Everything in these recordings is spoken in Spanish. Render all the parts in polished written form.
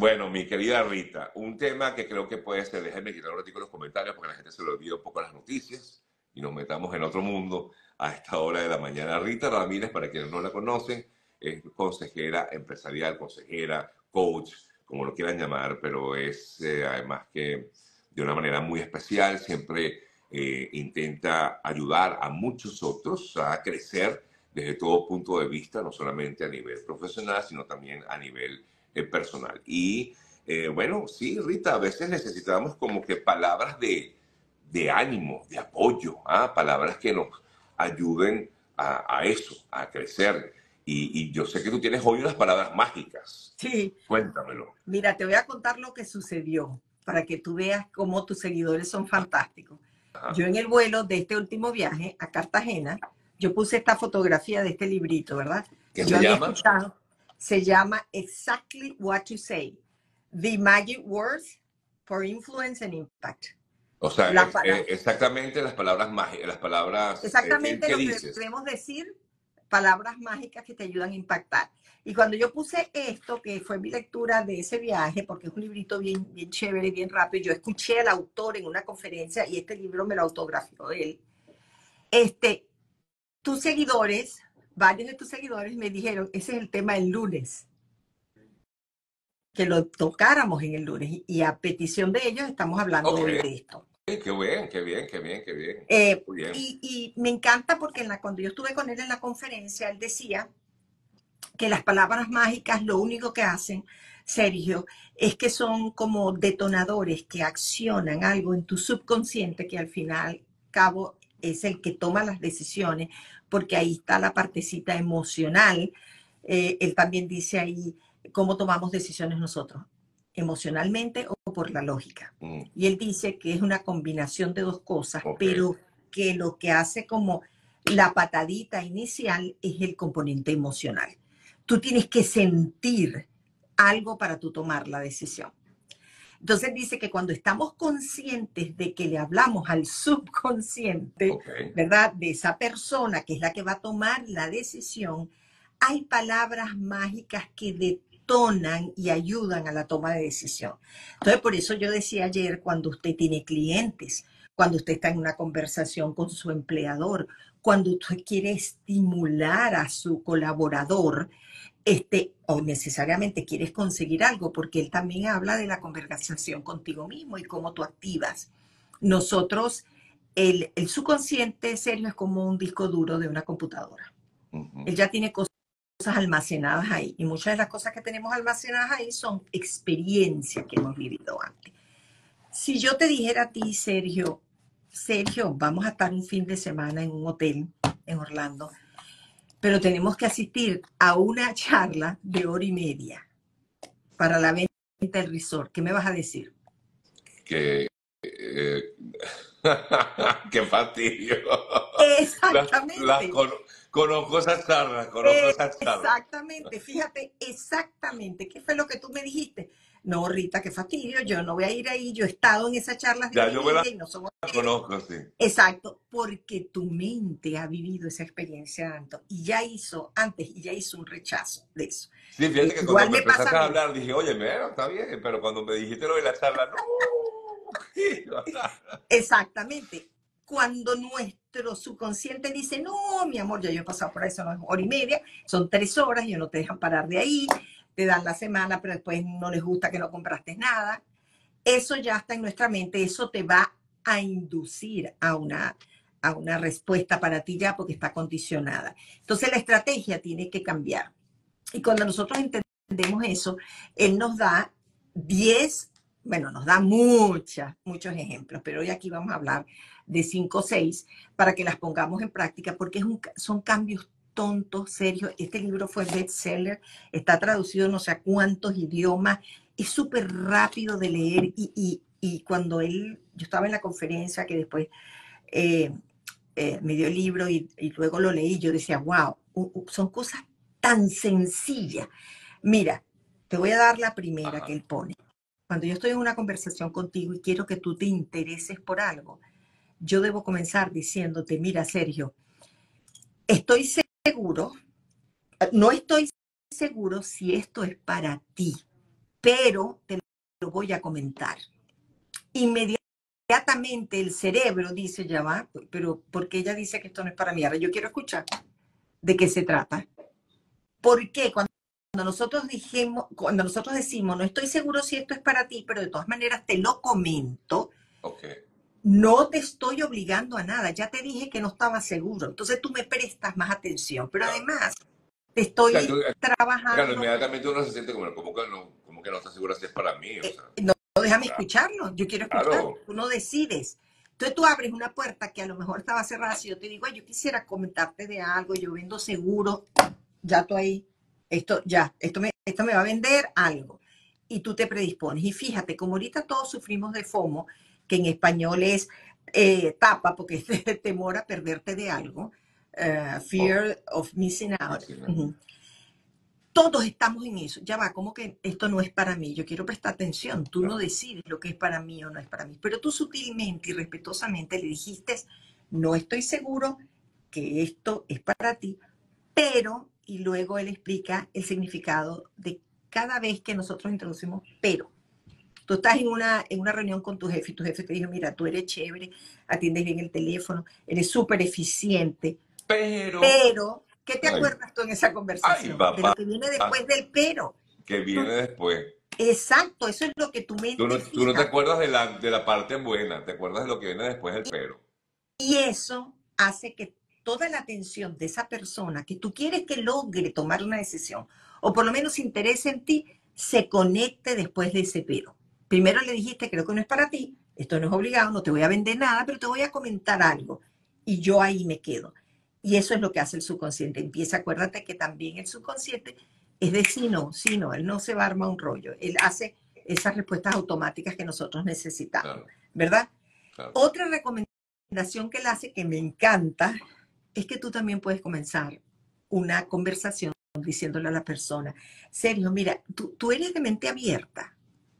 Bueno, mi querida Rita, un tema que creo que puede ser, déjenme quitar un ratito los comentarios porque la gente se le olvida un poco las noticias y nos metamos en otro mundo a esta hora de la mañana. Rita Ramírez, para quienes no la conocen, es consejera empresarial, consejera, coach, como lo quieran llamar, pero es además que de una manera muy especial siempre intenta ayudar a muchos otros a crecer desde todo punto de vista, no solamente a nivel profesional, sino también a nivel personal. Y bueno, sí, Rita, a veces necesitamos como que palabras de ánimo, de apoyo, palabras que nos ayuden a eso, a crecer. Y yo sé que tú tienes hoy unas palabras mágicas. Sí. Cuéntamelo. Mira, te voy a contar lo que sucedió para que tú veas cómo tus seguidores son fantásticos. Ajá. Yo en el vuelo de este último viaje a Cartagena, yo puse esta fotografía de este librito, ¿verdad? ¿Qué se llama? Se llama Exactly What You Say, The Magic Words for Influence and Impact. O sea, exactamente las palabras mágicas, las palabras... Exactamente lo que debemos decir. Palabras mágicas que te ayudan a impactar. Y cuando yo puse esto, que fue mi lectura de ese viaje, porque es un librito bien chévere, bien rápido, yo escuché al autor en una conferencia y este libro me lo autografió él. Tus seguidores, varios de tus seguidores me dijeron, ese es el tema del lunes, que lo tocáramos en el lunes. Y a petición de ellos estamos hablando hoy de esto. Qué bien, qué bien, qué bien, qué bien. Y me encanta porque cuando yo estuve con él en la conferencia, él decía que las palabras mágicas lo único que hacen, Sergio, es que son como detonadores que accionan algo en tu subconsciente que al final, cabo, es el que toma las decisiones, porque ahí está la partecita emocional. Él también dice ahí cómo tomamos decisiones nosotros, emocionalmente o por la lógica. Y él dice que es una combinación de dos cosas, pero que lo que hace como la patadita inicial es el componente emocional. Tú tienes que sentir algo para tú tomar la decisión. Entonces dice que cuando estamos conscientes de que le hablamos al subconsciente, ¿verdad? De esa persona que es la que va a tomar la decisión, hay palabras mágicas que detonan y ayudan a la toma de decisión. Entonces, por eso yo decía ayer, cuando usted tiene clientes, cuando usted está en una conversación con su empleador, cuando usted quiere estimular a su colaborador, o necesariamente quieres conseguir algo, porque él también habla de la conversación contigo mismo y cómo tú activas. Nosotros, el subconsciente, Sergio, es como un disco duro de una computadora. Él ya tiene cosas almacenadas ahí. Y muchas de las cosas que tenemos almacenadas ahí son experiencias que hemos vivido antes. Si yo te dijera a ti, Sergio, vamos a estar un fin de semana en un hotel en Orlando, pero tenemos que asistir a una charla de 1 hora y media para la venta del resort. ¿Qué me vas a decir? Que... ¡Qué fastidio! Exactamente. Conozco esas charlas, Exactamente, fíjate, exactamente. ¿Qué fue lo que tú me dijiste? No, Rita, qué fastidio, yo no voy a ir ahí, yo he estado en esas charlas de y no somos... Conozco, sí. Exacto, porque tu mente ha vivido esa experiencia antes y ya hizo, un rechazo de eso. Sí, fíjate que cuando me empezaste a hablar dije, oye, mira, está bien, pero cuando me dijiste lo de la charla, no... Exactamente. Cuando nuestro subconsciente dice, no, mi amor, ya yo he pasado por eso, no es 1 hora y media, son 3 horas, ellos no te dejan parar de ahí, te dan la semana, pero después no les gusta que no compraste nada. Eso ya está en nuestra mente, eso te va a inducir a una respuesta para ti ya porque está condicionada. Entonces la estrategia tiene que cambiar. Y cuando nosotros entendemos eso, él nos da 10 bueno, nos da muchos ejemplos, pero hoy aquí vamos a hablar de 5 o 6 para que las pongamos en práctica, porque son cambios tontos, serios. Este libro fue bestseller, está traducido en no sé cuántos idiomas, es súper rápido de leer. Y cuando yo estaba en la conferencia, que después me dio el libro y luego lo leí, yo decía, wow, son cosas tan sencillas. Mira, te voy a dar la primera que él pone. Cuando yo estoy en una conversación contigo y quiero que tú te intereses por algo, yo debo comenzar diciéndote, mira, Sergio, no estoy seguro si esto es para ti. pero te lo voy a comentar. Inmediatamente el cerebro dice, ya va, pero porque ella dice que esto no es para mí. Ahora yo quiero escuchar de qué se trata. Porque cuando nosotros decimos, no estoy seguro si esto es para ti, pero de todas maneras te lo comento, okay, no te estoy obligando a nada. Ya te dije que no estaba seguro. Entonces tú me prestas más atención. Pero además, te estoy trabajando. Claro, inmediatamente uno se siente como que no está segura si es para mí. O sea, no, déjame escucharlo. Yo quiero escucharlo. Claro. Tú no decides. Entonces tú abres una puerta que a lo mejor estaba cerrada. Si yo te digo, ay, yo quisiera comentarte de algo, yo vendo seguro, ya tú ahí, esto me va a vender algo. Y tú te predispones. Y fíjate, como ahorita todos sufrimos de FOMO, que en español es tapa, porque es temor a perderte de algo, fear of missing out. Uh-huh. Todos estamos en eso. Ya va, como que esto no es para mí. Yo quiero prestar atención. Tú no decides lo que es para mí o no es para mí. Pero tú sutilmente y respetuosamente le dijiste, no estoy seguro que esto es para ti, pero, y luego él explica el significado de cada vez que nosotros introducimos pero. Tú estás en una reunión con tu jefe y tu jefe te dijo, mira, tú eres chévere, atiendes bien el teléfono, eres súper eficiente. Pero, ¿qué te acuerdas tú en esa conversación? Ay, papá, de lo que viene después del pero. Que viene después. Exacto, eso es lo que tu mente fija. Tú no te acuerdas de la parte buena, te acuerdas de lo que viene después del pero. Y eso hace que toda la atención de esa persona que tú quieres que logre tomar una decisión, o por lo menos se interese en ti, se conecte después de ese pero. Primero le dijiste, creo que no es para ti, esto no es obligado, no te voy a vender nada, pero te voy a comentar algo. Y yo ahí me quedo. Y eso es lo que hace el subconsciente. Empieza, acuérdate que también el subconsciente es de sí, no, él no se va a armar un rollo. Él hace esas respuestas automáticas que nosotros necesitamos, claro, ¿verdad? Claro. Otra recomendación que él hace, que me encanta, es que tú también puedes comenzar una conversación diciéndole a la persona, Sergio, mira, tú eres de mente abierta.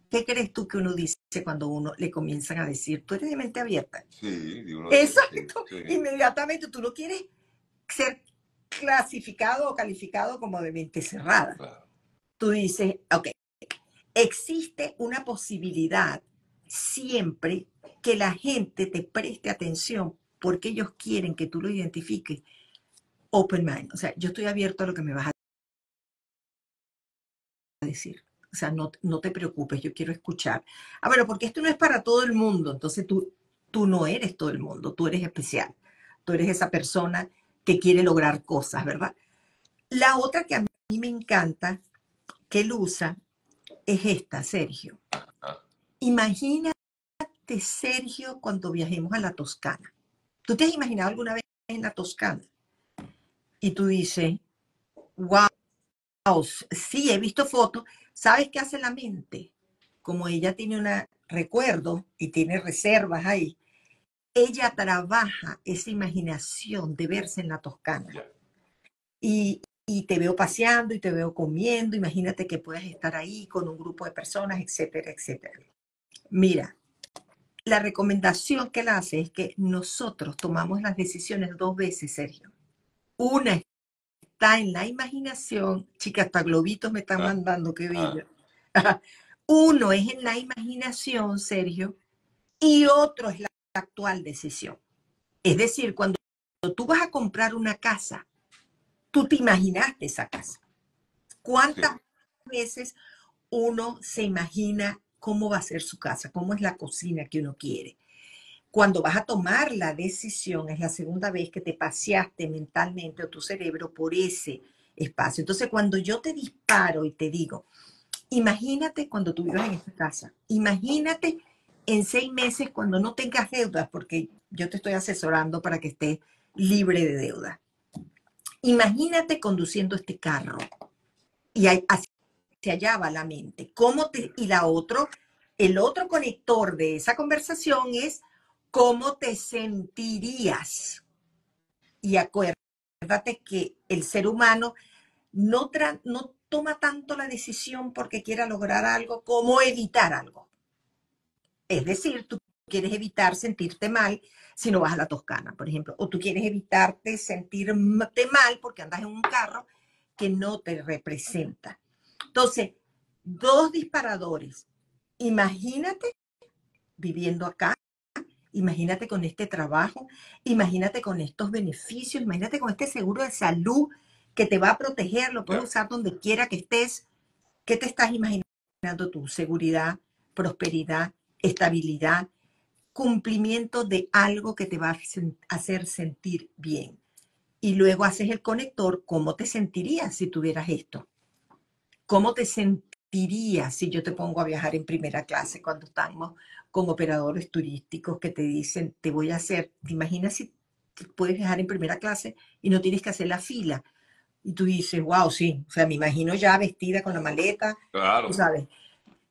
¿Qué crees tú que uno dice cuando uno le comienzan a decir, tú eres de mente abierta? Sí, digo. Exacto. Sí, sí. Inmediatamente tú no quieres ser clasificado o calificado como de mente cerrada. Claro. Tú dices, ok, existe una posibilidad siempre que la gente te preste atención porque ellos quieren que tú lo identifiques. Open mind. O sea, yo estoy abierto a lo que me vas a decir. O sea, no te preocupes, yo quiero escuchar. Ah, bueno, porque esto no es para todo el mundo. Entonces tú no eres todo el mundo, tú eres especial. Tú eres esa persona que quiere lograr cosas, ¿verdad? La otra que a mí me encanta, que él usa, es esta, Sergio. Imagínate, Sergio, cuando viajemos a la Toscana. ¿Tú te has imaginado alguna vez en la Toscana? Y tú dices, wow, sí, he visto fotos. ¿Sabes qué hace la mente? Como ella tiene un recuerdo y tiene reservas ahí, ella trabaja esa imaginación de verse en la Toscana. Y te veo paseando y te veo comiendo, imagínate que puedas estar ahí con un grupo de personas, etcétera, etcétera. Mira, la recomendación que él hace es que nosotros tomamos las decisiones dos veces, Sergio. Una es está en la imaginación, chicas, hasta globitos me están mandando, qué bello. Uno es en la imaginación, Sergio, y otro es la actual decisión. Es decir, cuando tú vas a comprar una casa, tú te imaginaste esa casa. ¿Cuántas veces uno se imagina cómo va a ser su casa, cómo es la cocina que uno quiere? Cuando vas a tomar la decisión, es la segunda vez que te paseaste mentalmente o tu cerebro por ese espacio. Entonces, cuando yo te disparo y te digo, imagínate cuando tú vivas en esta casa, imagínate en 6 meses cuando no tengas deudas, porque yo te estoy asesorando para que estés libre de deuda. Imagínate conduciendo este carro. Y hacia allá va la mente. El otro conector de esa conversación es, ¿cómo te sentirías? Y acuérdate que el ser humano no toma tanto la decisión porque quiera lograr algo como evitar algo. Es decir, tú quieres evitar sentirte mal si no vas a la Toscana, por ejemplo. O tú quieres evitarte sentirte mal porque andas en un carro que no te representa. Entonces, dos disparadores. Imagínate viviendo acá, imagínate con este trabajo, imagínate con estos beneficios, imagínate con este seguro de salud que te va a proteger, lo puedes usar donde quiera que estés. ¿Qué te estás imaginando tú? Seguridad, prosperidad, estabilidad, cumplimiento de algo que te va a hacer sentir bien. Y luego haces el conector, ¿cómo te sentirías si tuvieras esto? ¿Cómo te sentirías si yo te pongo a viajar en primera clase cuando estamos con operadores turísticos que te dicen, te voy a hacer, te imaginas si puedes viajar en primera clase y no tienes que hacer la fila? Y tú dices, wow, sí, o sea, me imagino ya vestida con la maleta, claro, tú sabes.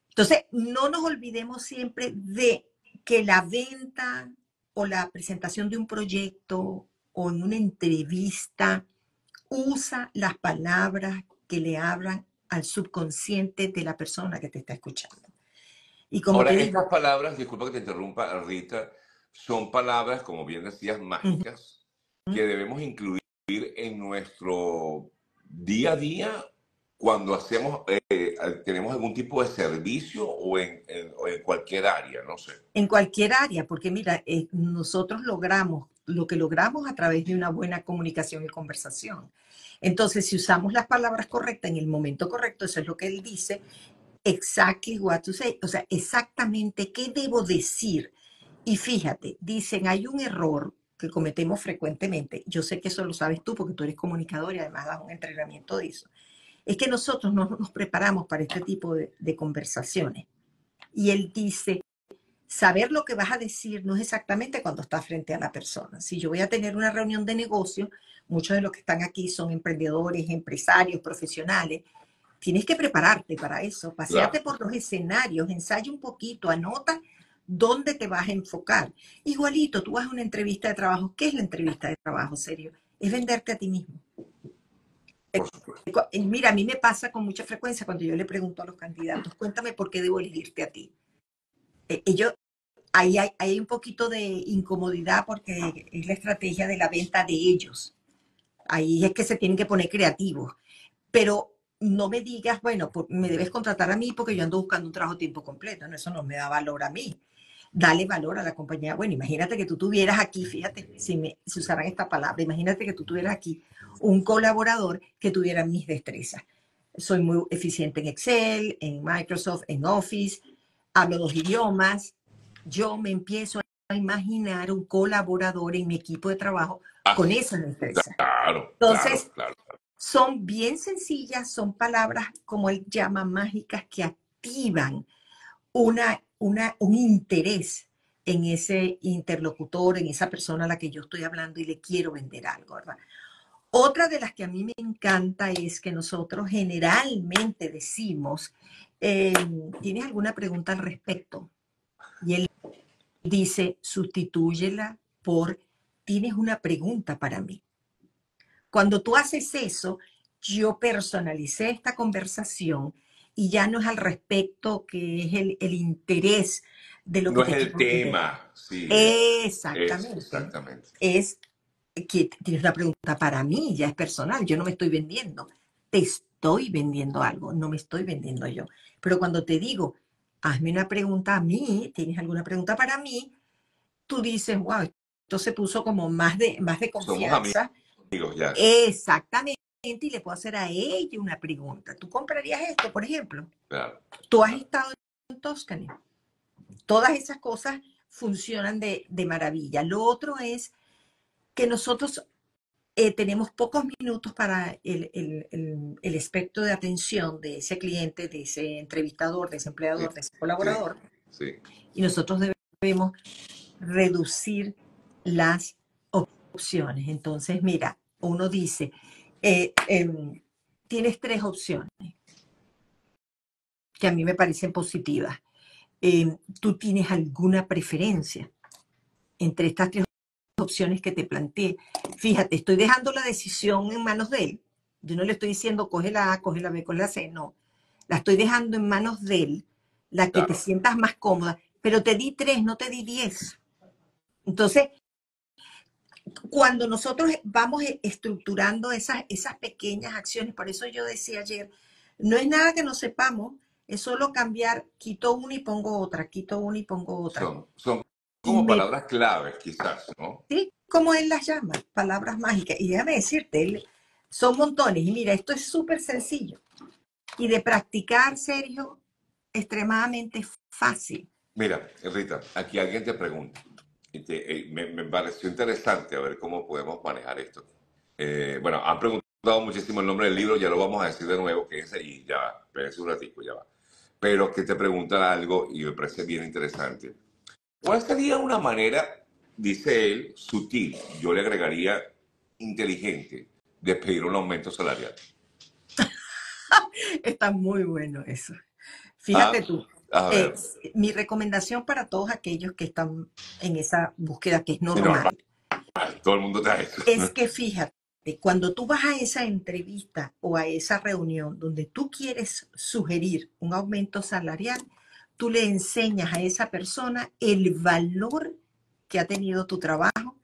Entonces, no nos olvidemos siempre de que la venta o la presentación de un proyecto o en una entrevista usa las palabras que le hablan al subconsciente de la persona que te está escuchando. Y como ahora, estas palabras, disculpa que te interrumpa, Rita, son palabras, como bien decías, mágicas, que debemos incluir en nuestro día a día cuando hacemos, tenemos algún tipo de servicio o en cualquier área, no sé. En cualquier área, porque mira, nosotros logramos lo que logramos a través de una buena comunicación y conversación. Entonces, si usamos las palabras correctas en el momento correcto, eso es lo que él dice, exactly what to say, o sea, exactamente qué debo decir. Y fíjate, dicen, hay un error que cometemos frecuentemente. Yo sé que eso lo sabes tú porque tú eres comunicador y además das un entrenamiento de eso. Es que nosotros no nos preparamos para este tipo de conversaciones. Y él dice, saber lo que vas a decir no es exactamente cuando estás frente a la persona. Si yo voy a tener una reunión de negocio, muchos de los que están aquí son emprendedores, empresarios, profesionales. Tienes que prepararte para eso. Paseate por los escenarios, ensaya un poquito, anota dónde te vas a enfocar. Igualito, tú vas a una entrevista de trabajo. ¿Qué es la entrevista de trabajo, Sergio? Es venderte a ti mismo. Mira, a mí me pasa con mucha frecuencia cuando yo le pregunto a los candidatos, cuéntame por qué debo elegirte a ti. Ellos, ahí hay un poquito de incomodidad porque es la estrategia de la venta de ellos. Ahí es que se tienen que poner creativos. Pero no me digas, bueno, me debes contratar a mí porque yo ando buscando un trabajo tiempo completo. No, eso no me da valor a mí. Dale valor a la compañía. Bueno, imagínate que tú tuvieras aquí, fíjate, si usaran esta palabra, imagínate que tú tuvieras aquí un colaborador que tuviera mis destrezas. Soy muy eficiente en Excel, en Microsoft, en Office, hablo 2 idiomas. Yo me empiezo a imaginar un colaborador en mi equipo de trabajo con esas destrezas. Claro, entonces, claro. Son bien sencillas, son palabras, como él llama, mágicas, que activan un interés en ese interlocutor, en esa persona a la que yo estoy hablando y le quiero vender algo, ¿verdad? Otra de las que a mí me encanta es que nosotros generalmente decimos, ¿tienes alguna pregunta al respecto? Y él dice, sustitúyela por, ¿tienes una pregunta para mí? Cuando tú haces eso, yo personalicé esta conversación. Y ya no es al respecto, que es el interés de lo que... No es el tema, sí. Exactamente. Es que tienes una pregunta para mí, ya es personal. Yo no me estoy vendiendo. Te estoy vendiendo algo, no me estoy vendiendo yo. Pero cuando te digo, hazme una pregunta a mí, ¿tienes alguna pregunta para mí? Tú dices, wow, esto se puso como más de confianza. Somos amigos ya. Exactamente. Y le puedo hacer a ella una pregunta. ¿Tú comprarías esto, por ejemplo? Claro. Tú has estado en Toscana. Todas esas cosas funcionan de maravilla. Lo otro es que nosotros tenemos pocos minutos para el espectro de atención de ese cliente, de ese entrevistador, de ese empleador, de ese colaborador. Sí. Y nosotros debemos reducir las opciones. Entonces, mira, uno dice... tienes 3 opciones que a mí me parecen positivas. ¿Tú tienes alguna preferencia entre estas 3 opciones que te planteé? Fíjate, estoy dejando la decisión en manos de él. Yo no le estoy diciendo coge la A, coge la B, coge la C, no. La estoy dejando en manos de él, la que te sientas más cómoda. Pero te di 3, no te di 10. Entonces... cuando nosotros vamos estructurando esas pequeñas acciones, por eso yo decía ayer, no es nada que no sepamos, Es solo cambiar, quito una y pongo otra, quito una y pongo otra. Son como palabras claves, quizás, ¿no? Sí, como él las llama, palabras mágicas. Y déjame decirte, son montones. Y mira, esto es súper sencillo. Y de practicar, Sergio, extremadamente fácil. Mira, Rita, aquí alguien te pregunta. Me pareció interesante a ver cómo podemos manejar esto. Bueno, han preguntado muchísimo el nombre del libro, ya lo vamos a decir de nuevo, que es ahí, ya va, espérense un ratito, ya va. Pero que te preguntan algo y me parece bien interesante. ¿Cuál sería una manera, dice él, sutil, yo le agregaría inteligente, de pedir un aumento salarial? Está muy bueno eso. Fíjate tú. Mi recomendación para todos aquellos que están en esa búsqueda que es normal, todo el mundo trae eso, es que fíjate, cuando tú vas a esa entrevista o a esa reunión donde tú quieres sugerir un aumento salarial, tú le enseñas a esa persona el valor que ha tenido tu trabajo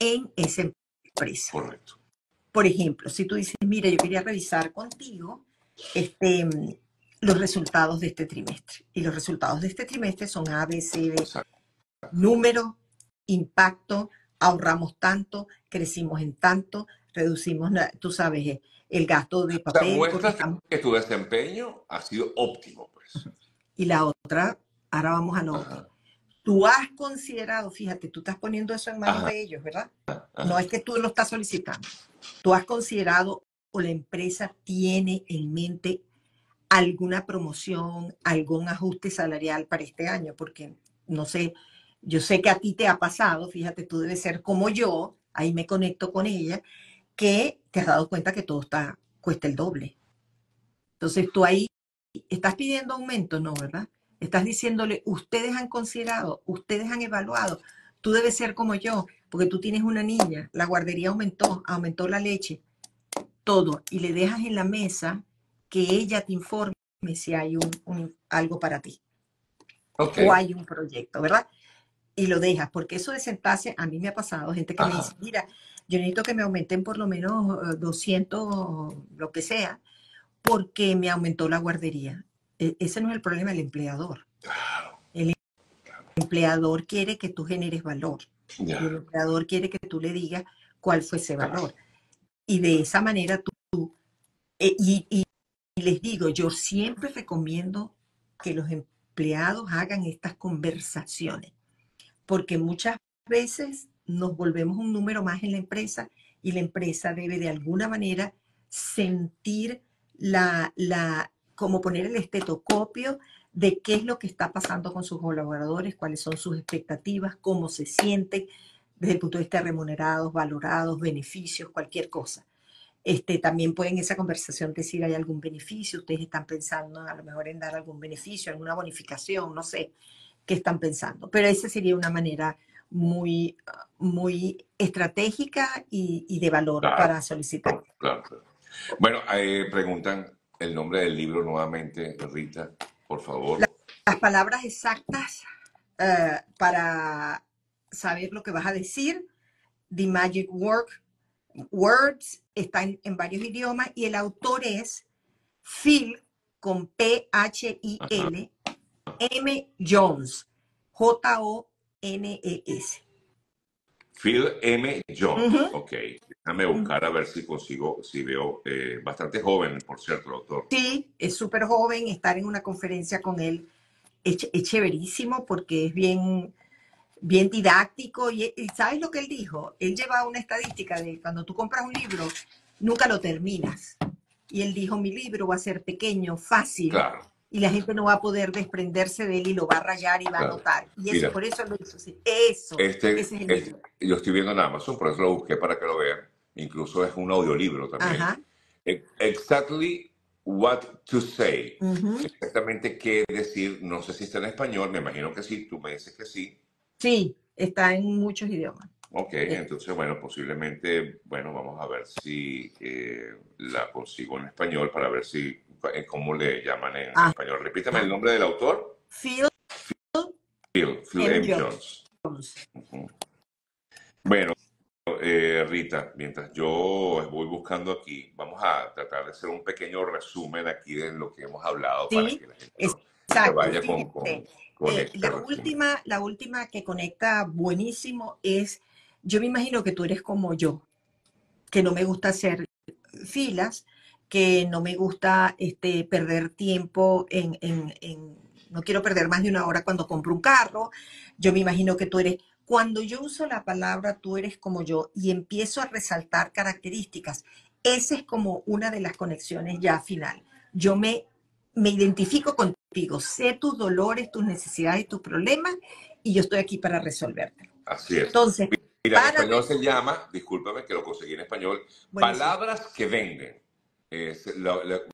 en esa empresa. Correcto. Por ejemplo, si tú dices, mira, yo quería revisar contigo los resultados de este trimestre. Y los resultados de este trimestre son A, B, C, D. Número, impacto, ahorramos tanto, crecimos en tanto, reducimos, tú sabes, el gasto de papel. Muestras que tu desempeño ha sido óptimo, pues. Y la otra, ahora vamos a la otra. Tú has considerado, fíjate, tú estás poniendo eso en manos de ellos, ¿verdad? No es que tú lo estás solicitando. Tú has considerado o la empresa tiene en mente alguna promoción, algún ajuste salarial para este año, porque no sé, yo sé que a ti te ha pasado, fíjate, tú debes ser como yo, ahí me conecto con ella, que te has dado cuenta que todo está, cuesta el doble. Entonces tú ahí estás pidiendo aumento, ¿no? ¿Verdad? Estás diciéndole, ustedes han considerado, ustedes han evaluado, tú debes ser como yo, porque tú tienes una niña, la guardería aumentó, aumentó la leche, todo, y le dejas en la mesa que ella te informe si hay algo para ti. Okay. O hay un proyecto, ¿verdad? Y lo dejas, porque eso de sentarse, a mí me ha pasado, gente que me dice, mira, yo necesito que me aumenten por lo menos 200, lo que sea, porque me aumentó la guardería. Ese no es el problema del empleador. Claro. El empleador quiere que tú generes valor. Yeah. El empleador quiere que tú le digas cuál fue ese valor. Y de esa manera Y les digo, yo siempre recomiendo que los empleados hagan estas conversaciones, porque muchas veces nos volvemos un número más en la empresa y la empresa debe de alguna manera sentir como poner el estetoscopio de qué es lo que está pasando con sus colaboradores, cuáles son sus expectativas, cómo se sienten desde el punto de vista de remunerados, valorados, beneficios, cualquier cosa. También pueden en esa conversación decir hay algún beneficio, ustedes están pensando a lo mejor en dar algún beneficio, alguna bonificación, no sé qué están pensando. Pero esa sería una manera muy, muy estratégica y de valor para solicitar. Claro. Bueno, preguntan el nombre del libro nuevamente, Rita, por favor. Las palabras exactas para saber lo que vas a decir, The Magic Words, está en varios idiomas y el autor es Phil, con P-H-I-L, M. Jones, J-O-N-E-S. Phil M. Jones, ok. Déjame buscar a ver si consigo, si veo, bastante joven, por cierto, el autor. Sí, es súper joven, estar en una conferencia con él es chéverísimo porque es bien didáctico y ¿sabes lo que él dijo? Él lleva una estadística de cuando tú compras un libro, nunca lo terminas. Y él dijo, mi libro va a ser pequeño, fácil, y la gente no va a poder desprenderse de él y lo va a rayar y va a notar. Y eso, por eso lo hizo. Eso, ese es el libro. Yo estoy viendo en Amazon, por eso lo busqué para que lo vean. Incluso es un audiolibro también. Ajá. Exactly What You Say. Exactamente qué decir. No sé si está en español, me imagino que sí, tú me dices que sí. Sí, está en muchos idiomas. Ok, entonces, bueno, posiblemente, bueno, vamos a ver si la consigo en español para ver si, cómo le llaman en español. Repítame el nombre del autor. Phil M. Jones. Bueno, Rita, mientras yo voy buscando aquí, vamos a tratar de hacer un pequeño resumen aquí de lo que hemos hablado, sí, para que la gente se vaya con la resumen. La última que conecta buenísimo es, yo me imagino que tú eres como yo, que no me gusta hacer filas, que no me gusta perder tiempo no quiero perder más de una hora cuando compro un carro. Yo me imagino que tú eres... Cuando yo uso la palabra tú eres como yo y empiezo a resaltar características, esa es como una de las conexiones ya final. Yo me identifico contigo, sé tus dolores, tus necesidades, tus problemas y yo estoy aquí para resolvértelo. Así es. Entonces, mira, en español se llama, discúlpame que lo conseguí en español, buenísimo. Palabras que venden.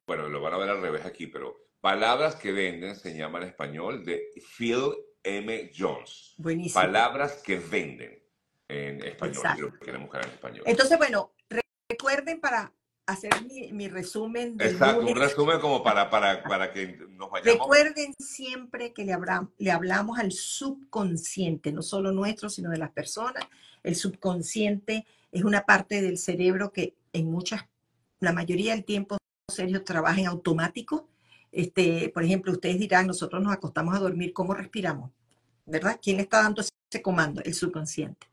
Bueno, lo van a ver al revés aquí, pero Palabras que venden se llama en español de Phil M. Jones. Buenísimo. Palabras que venden en español. Lo que queremos buscar en español. Entonces, bueno, recuerden para hacer mi resumen. Exacto, lunes, un resumen como para que nos vayamos. Recuerden siempre que le hablamos al subconsciente, no solo nuestro, sino de las personas. El subconsciente es una parte del cerebro que en la mayoría del tiempo, Sergio, trabaja en automático. Por ejemplo, ustedes dirán, nosotros nos acostamos a dormir, ¿cómo respiramos? ¿Verdad? ¿Quién le está dando ese comando? El subconsciente.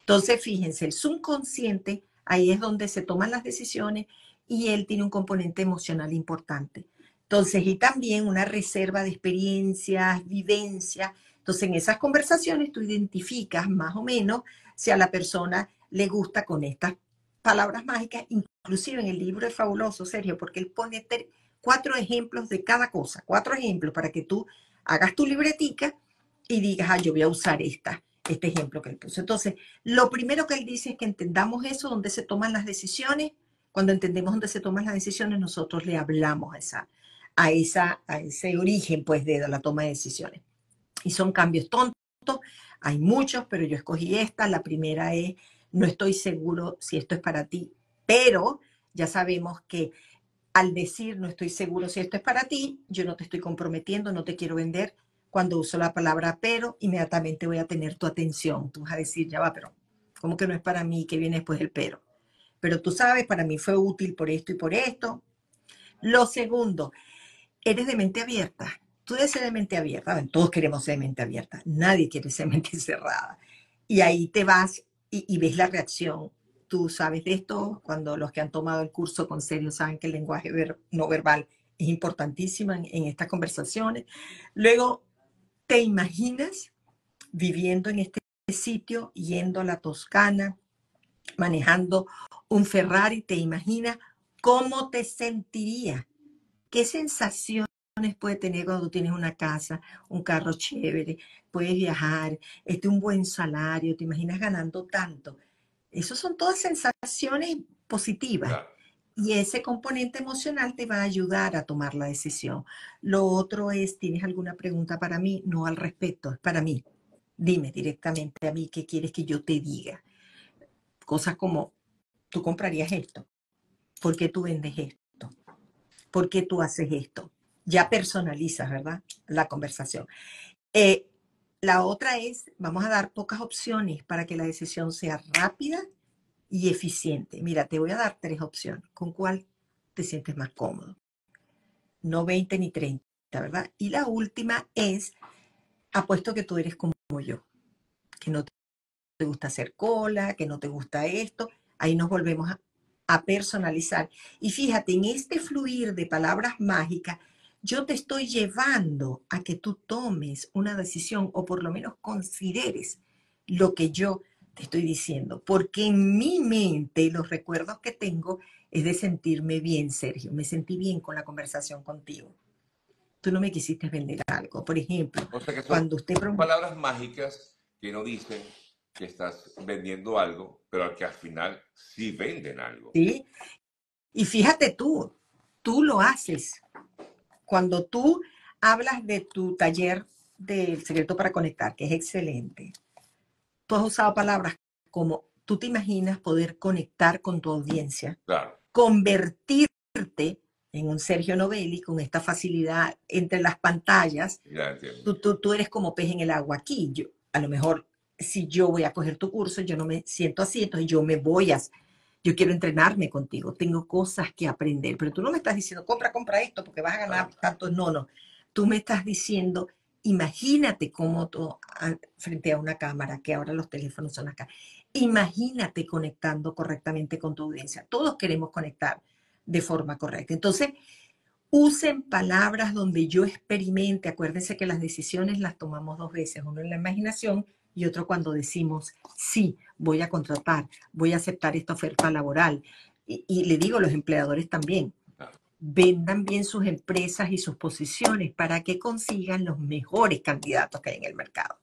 Entonces, fíjense, el subconsciente, ahí es donde se toman las decisiones y él tiene un componente emocional importante. Entonces, y también una reserva de experiencias, vivencias. Entonces, en esas conversaciones tú identificas más o menos si a la persona le gusta con estas palabras mágicas. Inclusive en el libro es fabuloso, Sergio, porque él pone... 4 ejemplos de cada cosa, 4 ejemplos para que tú hagas tu libretica y digas, yo voy a usar este ejemplo que él puso. Entonces, lo primero que él dice es que entendamos eso, dónde se toman las decisiones. Cuando entendemos dónde se toman las decisiones, nosotros le hablamos a ese origen, pues, de la toma de decisiones. Y son cambios tontos, hay muchos, pero yo escogí esta. La primera es, no estoy seguro si esto es para ti, pero ya sabemos que al decir no estoy seguro si esto es para ti, yo no te estoy comprometiendo, no te quiero vender. Cuando uso la palabra pero, inmediatamente voy a tener tu atención. Tú vas a decir, ya va, pero ¿cómo que no es para mí? ¿Qué viene después del pero? Pero tú sabes, para mí fue útil por esto y por esto. Lo segundo, eres de mente abierta. Tú debes ser de mente abierta. Bueno, todos queremos ser de mente abierta. Nadie quiere ser de mente cerrada. Y ahí te vas y ves la reacción. Tú sabes de esto, cuando los que han tomado el curso con Sergio saben que el lenguaje no verbal es importantísimo en estas conversaciones. Luego, ¿te imaginas viviendo en este sitio, yendo a la Toscana, manejando un Ferrari? ¿Te imaginas cómo te sentirías? ¿Qué sensaciones puede tener cuando tú tienes una casa, un carro chévere, puedes viajar, un buen salario, te imaginas ganando tanto? Esas son todas sensaciones positivas. Claro. Y ese componente emocional te va a ayudar a tomar la decisión. Lo otro es, ¿tienes alguna pregunta para mí? No al respecto, es para mí. Dime directamente a mí qué quieres que yo te diga. Cosas como, ¿tú comprarías esto? ¿Por qué tú vendes esto? ¿Por qué tú haces esto? Ya personalizas, ¿verdad? La conversación. La otra es, vamos a dar pocas opciones para que la decisión sea rápida y eficiente. Mira, te voy a dar 3 opciones. ¿Con cuál te sientes más cómodo? No 20 ni 30, ¿verdad? Y la última es, apuesto que tú eres como yo, que no te gusta hacer cola, que no te gusta esto. Ahí nos volvemos a personalizar. Y fíjate, en este fluir de palabras mágicas, yo te estoy llevando a que tú tomes una decisión o por lo menos consideres lo que yo te estoy diciendo. Porque en mi mente los recuerdos que tengo es de sentirme bien, Sergio. Me sentí bien con la conversación contigo. Tú no me quisiste vender algo. Por ejemplo, o sea que son cuando usted... palabras mágicas que no dicen que estás vendiendo algo, pero que al final sí venden algo. Sí. Y fíjate tú lo haces. Cuando tú hablas de tu taller del secreto para conectar, que es excelente, tú has usado palabras como tú te imaginas poder conectar con tu audiencia, claro, convertirte en un Sergio Novelli con esta facilidad entre las pantallas. Tú eres como pez en el agua aquí. Yo, a lo mejor si yo voy a coger tu curso, yo no me siento así, entonces yo quiero entrenarme contigo, tengo cosas que aprender, pero tú no me estás diciendo, compra esto porque vas a ganar tanto, no, tú me estás diciendo, imagínate cómo tú, frente a una cámara, que ahora los teléfonos son acá, imagínate conectando correctamente con tu audiencia, todos queremos conectar de forma correcta, entonces, usen palabras donde yo experimente. Acuérdense que las decisiones las tomamos dos veces, uno en la imaginación y otro cuando decimos, sí, voy a contratar, voy a aceptar esta oferta laboral. Y le digo a los empleadores también, vendan bien sus empresas y sus posiciones para que consigan los mejores candidatos que hay en el mercado.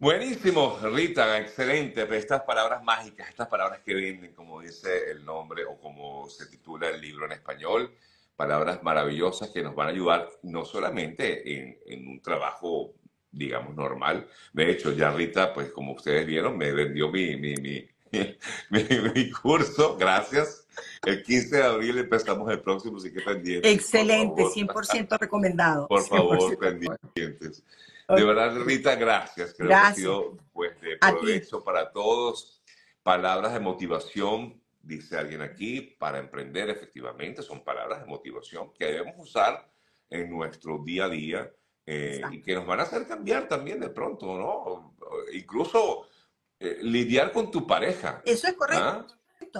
Buenísimo, Rita, excelente. Estas palabras mágicas, estas palabras que venden, como dice el nombre o como se titula el libro en español, palabras maravillosas que nos van a ayudar no solamente en un trabajo, digamos, normal. De hecho, ya Rita, pues como ustedes vieron, me vendió mi curso. Gracias. El 15 de abril empezamos el próximo, así que pendientes. Excelente, 100% recomendado. Por favor, pendientes. De verdad, Rita, gracias. Creo que ha sido pues, de provecho para todos. Palabras de motivación, dice alguien aquí, para emprender efectivamente. Son palabras de motivación que debemos usar en nuestro día a día y que nos van a hacer cambiar también de pronto, ¿no? Incluso lidiar con tu pareja. Eso es correcto.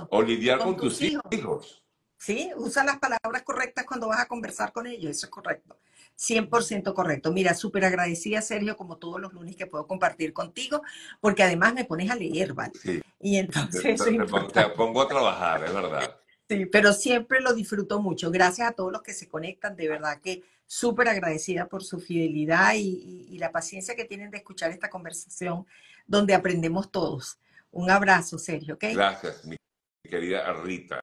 O lidiar con tus hijos. Sí, usa las palabras correctas cuando vas a conversar con ellos. Eso es correcto. 100% correcto. Mira, súper agradecida, Sergio, como todos los lunes que puedo compartir contigo, porque además me pones a leer, ¿vale? Sí. Y entonces te pongo a trabajar, es verdad. Sí, pero siempre lo disfruto mucho. Gracias a todos los que se conectan, de verdad que súper agradecida por su fidelidad y la paciencia que tienen de escuchar esta conversación donde aprendemos todos. Un abrazo, Sergio, ¿ok? Gracias, mi querida Rita.